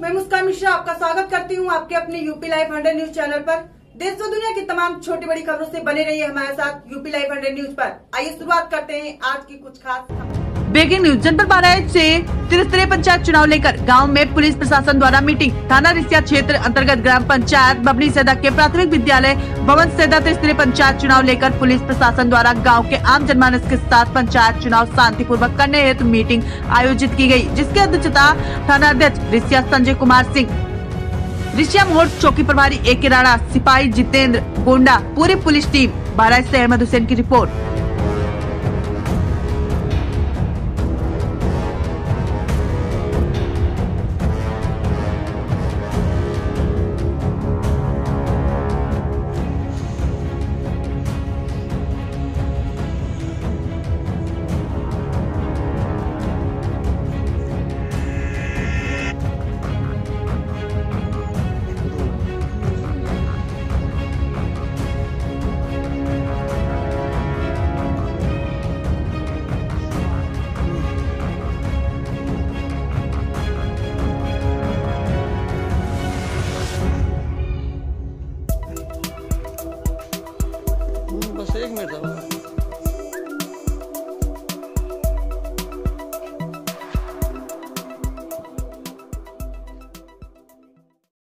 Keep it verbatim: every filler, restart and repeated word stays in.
मैं मुस्कान मिश्रा आपका स्वागत करती हूं आपके अपने UP live hundred news channel पर। देश और दुनिया की तमाम छोटी बड़ी खबरों से बने रहिए हमारे साथ यूपी लाइव हंड्रेड न्यूज पर। आइए शुरुआत करते हैं आज की कुछ खास ब्रेकिंग न्यूज। जनपद बारायच से त्रिस्तरीय पंचायत चुनाव लेकर गाँव में पुलिस प्रशासन द्वारा मीटिंग। थाना रिसिया क्षेत्र अंतर्गत ग्राम पंचायत बबनी सैदा के प्राथमिक विद्यालय बबनी सैदा त्रिस्तरीय पंचायत चुनाव लेकर पुलिस प्रशासन द्वारा गाँव के आम जनमानस के साथ पंचायत चुनाव शांतिपूर्वक करने हेतु मीटिंग आयोजित की गई, जिसकी अध्यक्षता थाना अध्यक्ष रिसिया संजय कुमार सिंह, रिसिया मोड़ चौकी प्रभारी ए के राणा, सिपाही जितेंद्र गोंडा, पूरी पुलिस टीम। बारायच से अहमद हुसैन की रिपोर्ट। एक मिनट।